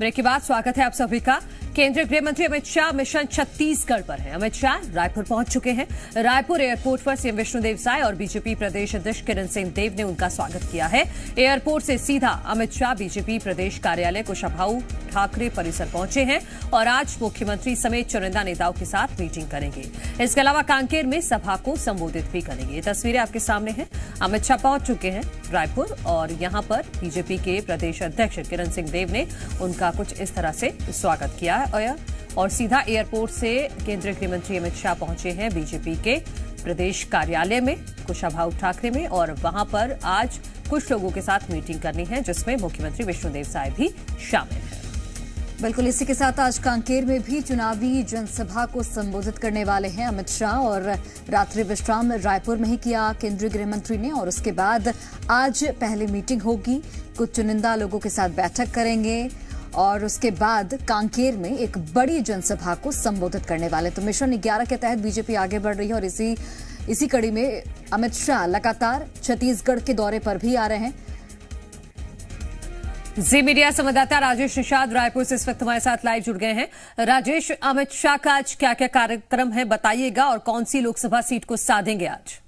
Break के बाद स्वागत है आप सभी का। केंद्रीय गृह मंत्री अमित शाह मिशन छत्तीसगढ़ पर हैं। अमित शाह रायपुर पहुंच चुके हैं। रायपुर एयरपोर्ट पर सीएम विष्णुदेव साय और बीजेपी प्रदेश अध्यक्ष किरण सिंह देव ने उनका स्वागत किया है। एयरपोर्ट से सीधा अमित शाह बीजेपी प्रदेश कार्यालय कुशाभाऊ ठाकरे परिसर पहुंचे हैं और आज मुख्यमंत्री समेत चुनिंदा नेताओं के साथ मीटिंग करेंगे। इसके अलावा कांकेर में सभा को संबोधित भी करेंगे। ये तस्वीरें आपके सामने हैं। अमित शाह पहुंच चुके हैं रायपुर और यहां पर बीजेपी के प्रदेश अध्यक्ष किरण सिंह देव ने उनका कुछ इस तरह से स्वागत किया और सीधा एयरपोर्ट से केंद्रीय गृह मंत्री अमित शाह पहुंचे हैं बीजेपी के प्रदेश कार्यालय में कुशाभाऊ ठाकरे में और वहां पर आज कुछ लोगों के साथ मीटिंग करनी है जिसमें मुख्यमंत्री विष्णुदेव साय भी शामिल हैं। बिल्कुल इसी के साथ आज कांकेर में भी चुनावी जनसभा को संबोधित करने वाले हैं अमित शाह और रात्रि विश्राम रायपुर में ही किया केंद्रीय गृह मंत्री ने और उसके बाद आज पहले मीटिंग होगी, कुछ चुनिंदा लोगों के साथ बैठक करेंगे और उसके बाद कांकेर में एक बड़ी जनसभा को संबोधित करने वाले। तो मिशन 11 के तहत बीजेपी आगे बढ़ रही है और इसी कड़ी में अमित शाह लगातार छत्तीसगढ़ के दौरे पर भी आ रहे हैं। जी मीडिया संवाददाता राजेश निषाद रायपुर से इस वक्त हमारे साथ लाइव जुड़ गए हैं। राजेश, अमित शाह का आज क्या क्या कार्यक्रम है बताइएगा और कौन सी लोकसभा सीट को साधेंगे आज?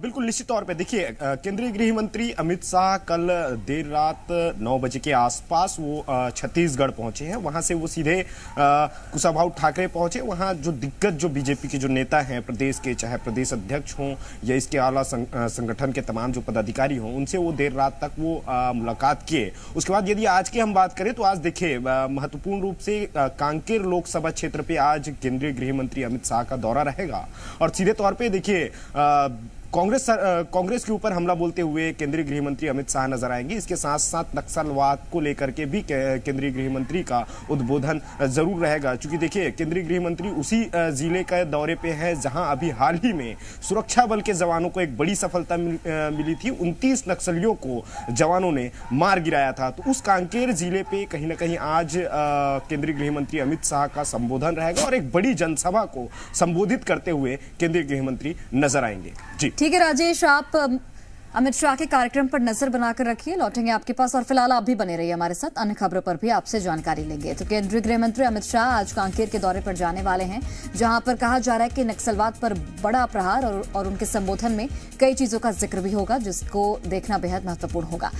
बिल्कुल निश्चित तौर पे देखिए, केंद्रीय गृह मंत्री अमित शाह कल देर रात 9 बजे के आसपास वो छत्तीसगढ़ पहुंचे हैं। वहां से वो सीधे कुशाभाऊ ठाकरे पहुंचे। वहां जो दिग्गज जो बीजेपी के जो नेता हैं प्रदेश के, चाहे प्रदेश अध्यक्ष हों या इसके अलावा संगठन के तमाम जो पदाधिकारी हों, उनसे वो देर रात तक वो मुलाकात किए। उसके बाद यदि आज की हम बात करें तो आज देखिए महत्वपूर्ण रूप से कांकेर लोकसभा क्षेत्र पर आज केंद्रीय गृह मंत्री अमित शाह का दौरा रहेगा और सीधे तौर पर देखिए कांग्रेस के ऊपर हमला बोलते हुए केंद्रीय गृह मंत्री अमित शाह नजर आएंगे। इसके साथ साथ नक्सलवाद को लेकर के भी केंद्रीय गृह मंत्री का उद्बोधन जरूर रहेगा, क्योंकि देखिए केंद्रीय गृह मंत्री उसी जिले के दौरे पे हैं जहां अभी हाल ही में सुरक्षा बल के जवानों को एक बड़ी सफलता मिली थी। 29 नक्सलियों को जवानों ने मार गिराया था। तो उस कांकेर जिले पर कहीं ना कहीं आज केंद्रीय गृह मंत्री अमित शाह का संबोधन रहेगा और एक बड़ी जनसभा को संबोधित करते हुए केंद्रीय गृह मंत्री नजर आएंगे। जी ठीक है राजेश, आप अमित शाह के कार्यक्रम पर नजर बनाकर रखिए, लौटेंगे आपके पास। और फिलहाल आप भी बने रहिए हमारे साथ, अन्य खबरों पर भी आपसे जानकारी लेंगे। तो केंद्रीय गृह मंत्री अमित शाह आज कांकेर के दौरे पर जाने वाले हैं जहां पर कहा जा रहा है कि नक्सलवाद पर बड़ा प्रहार और उनके संबोधन में कई चीजों का जिक्र भी होगा जिसको देखना बेहद महत्वपूर्ण होगा।